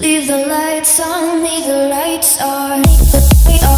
Leave the lights on, leave the lights on.